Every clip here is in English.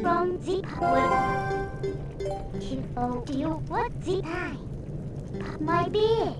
From the power to all deal with the eye. But my beard.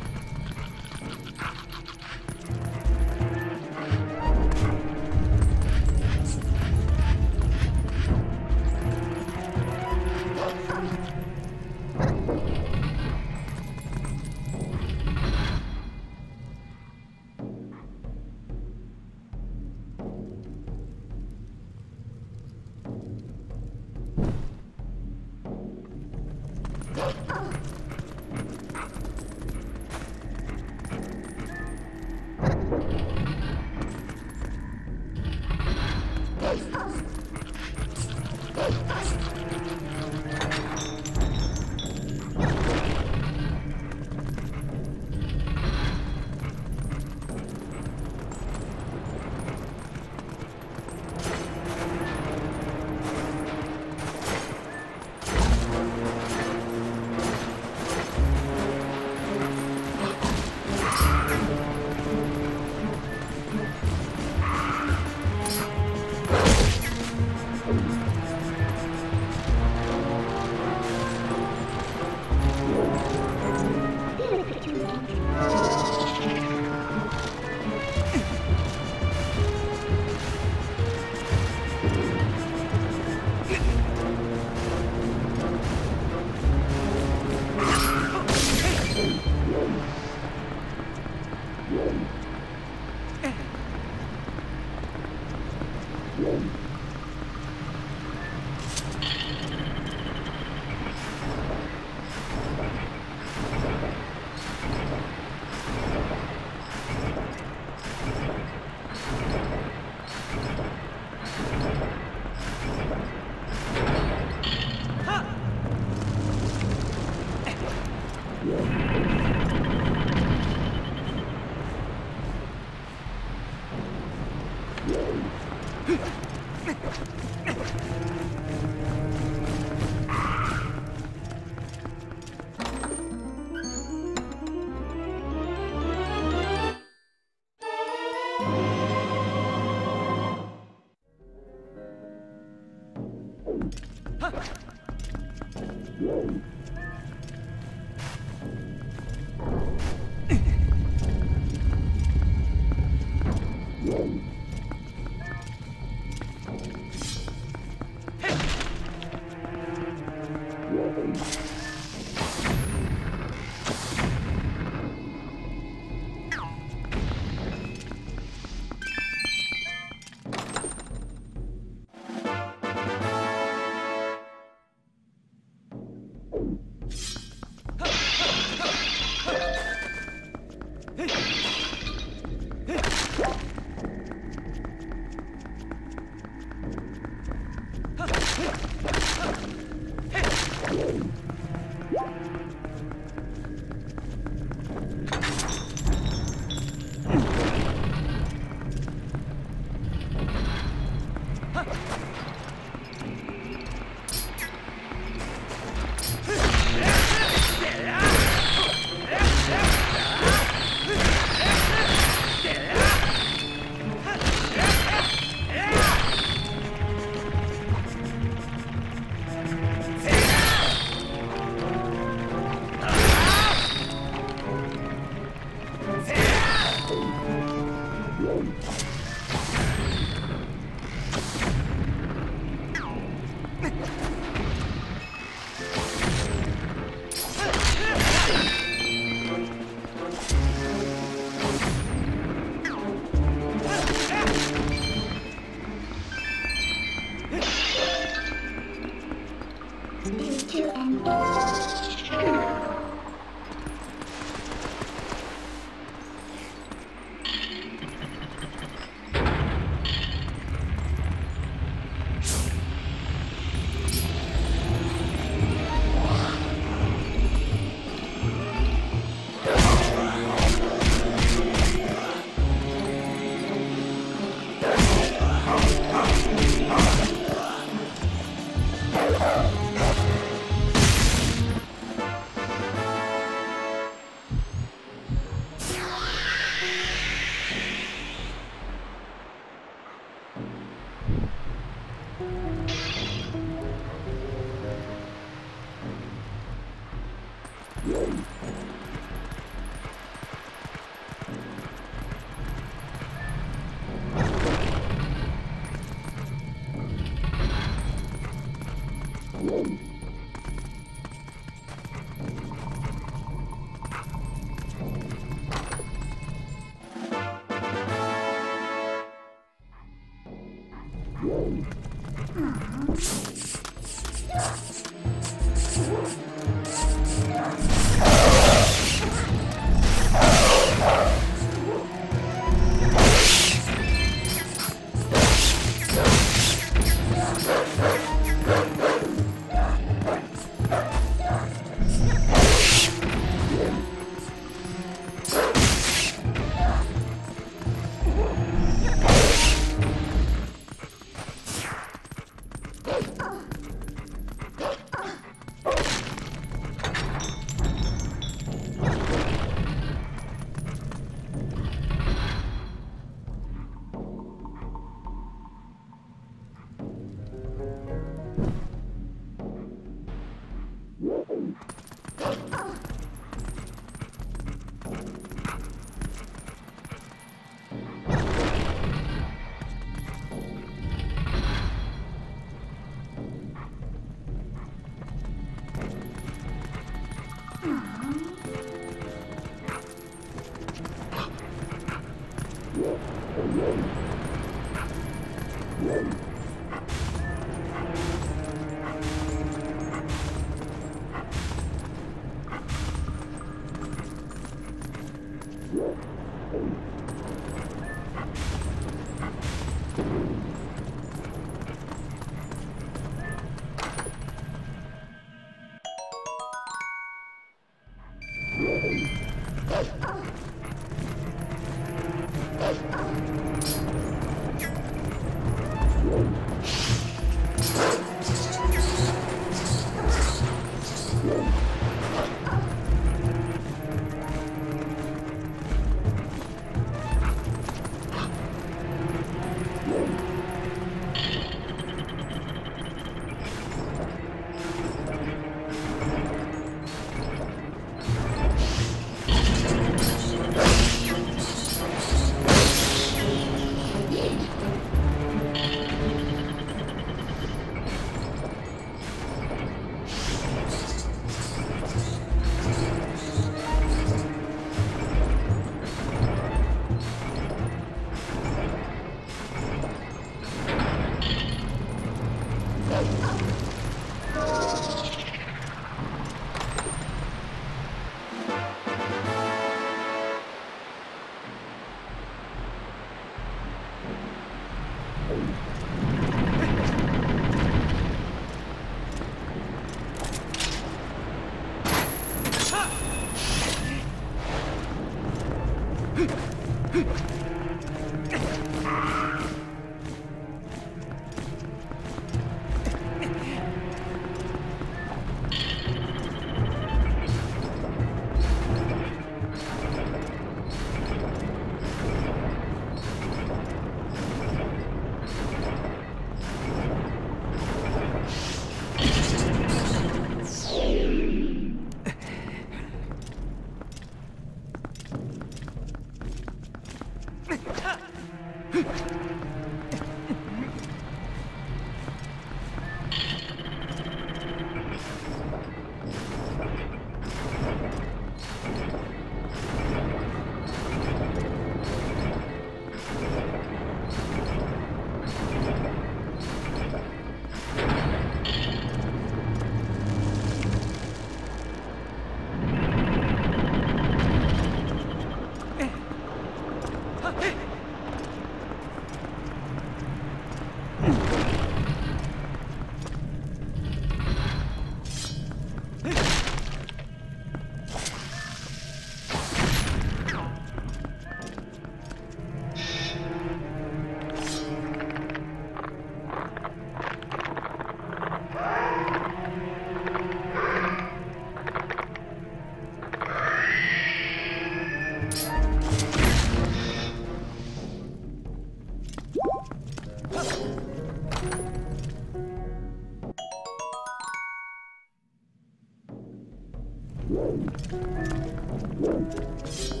What do you see?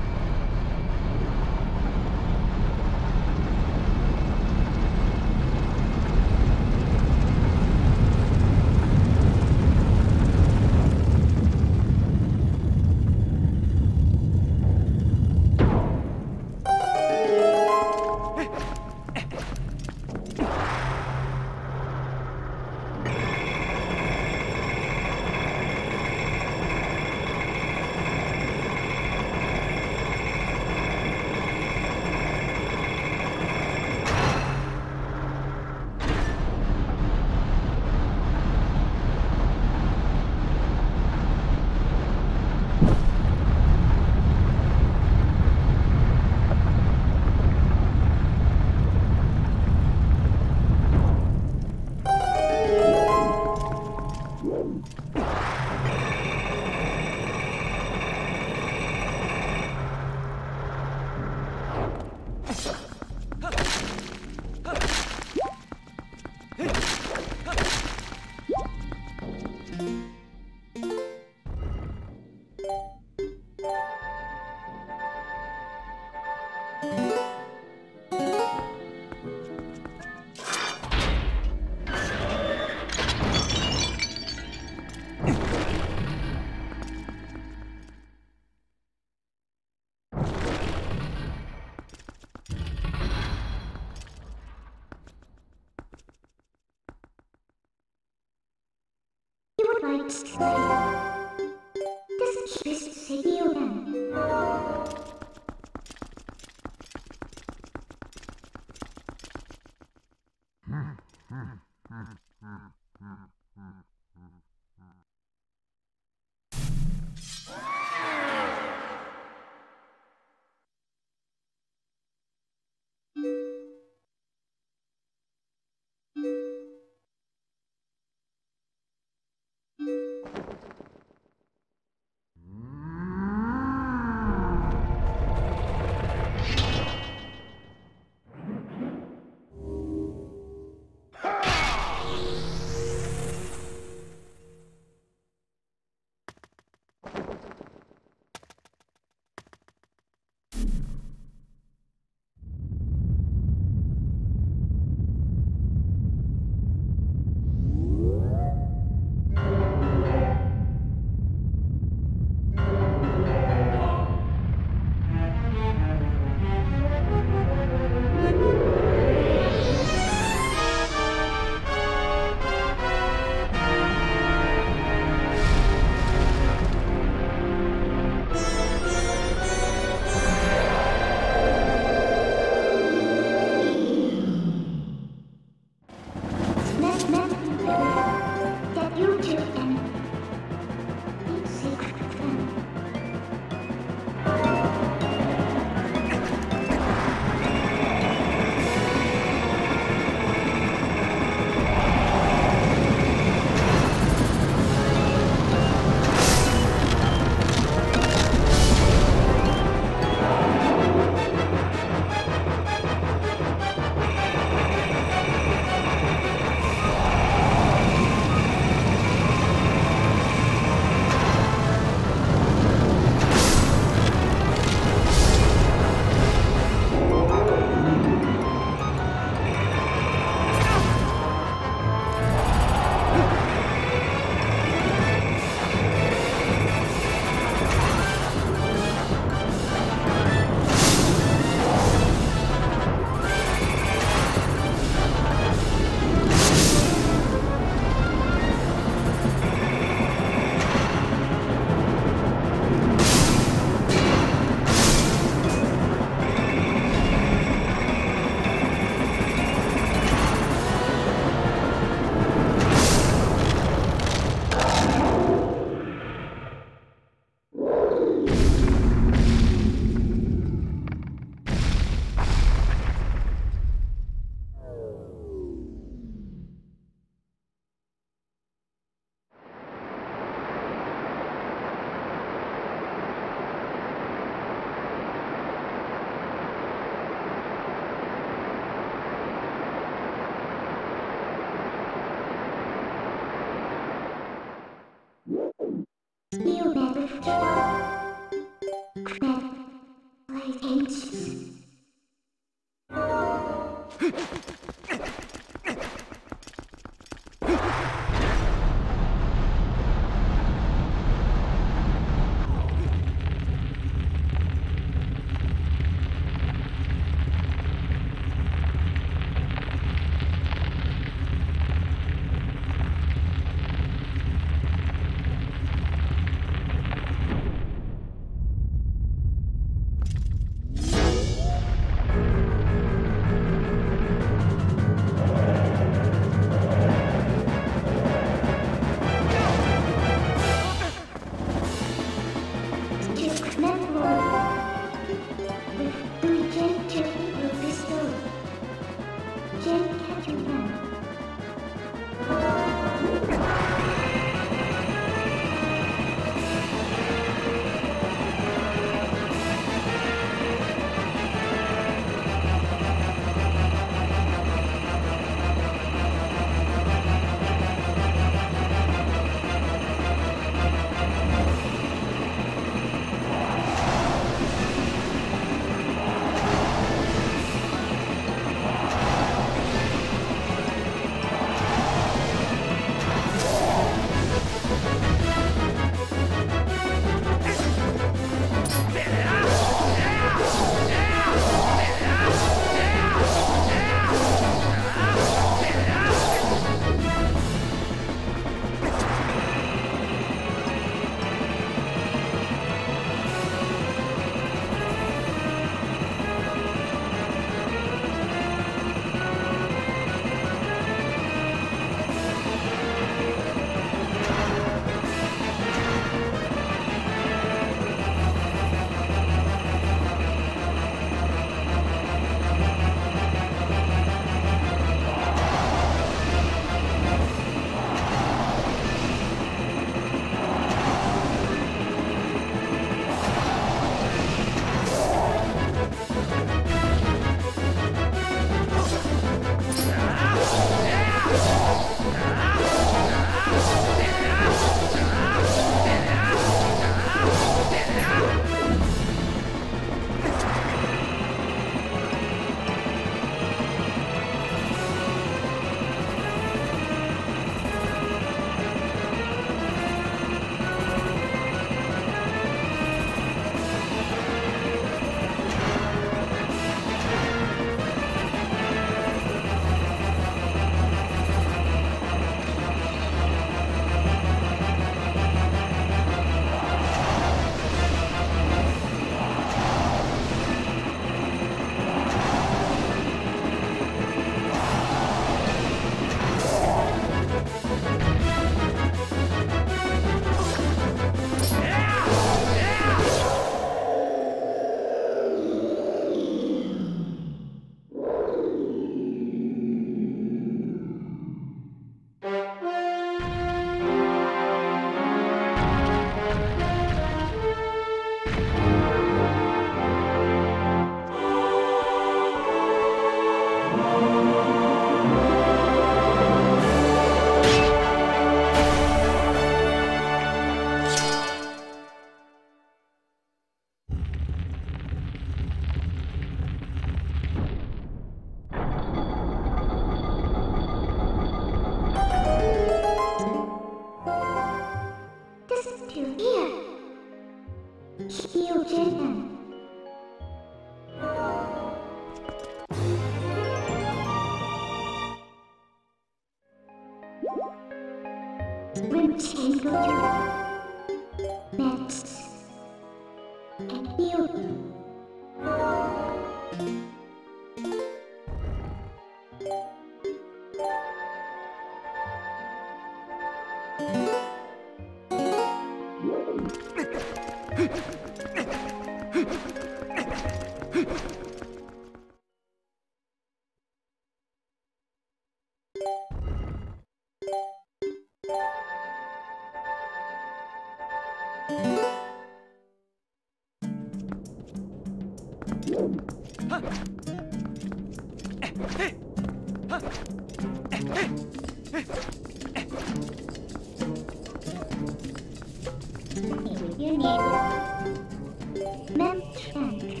Mensch,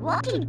Walking.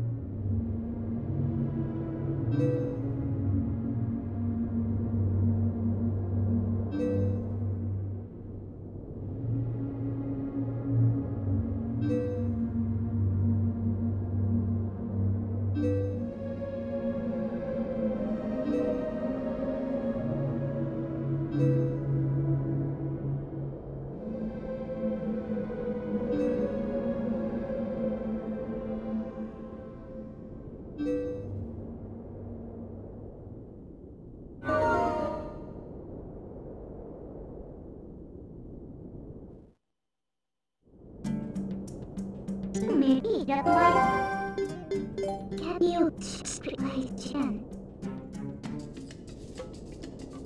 Can you explain?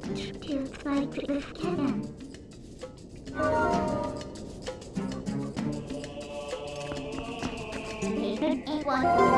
Contribute like the cannon. Even one.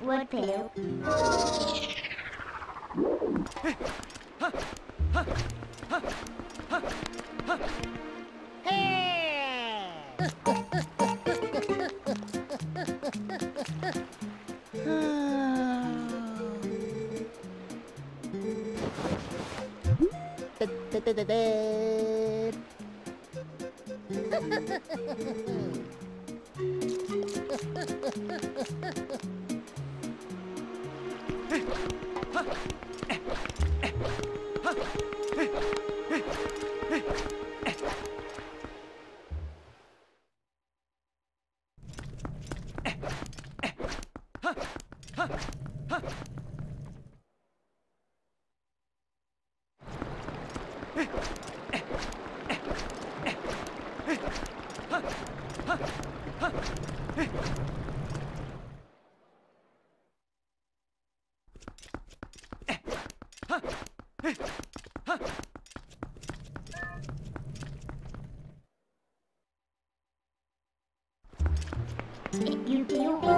What fail? You do it.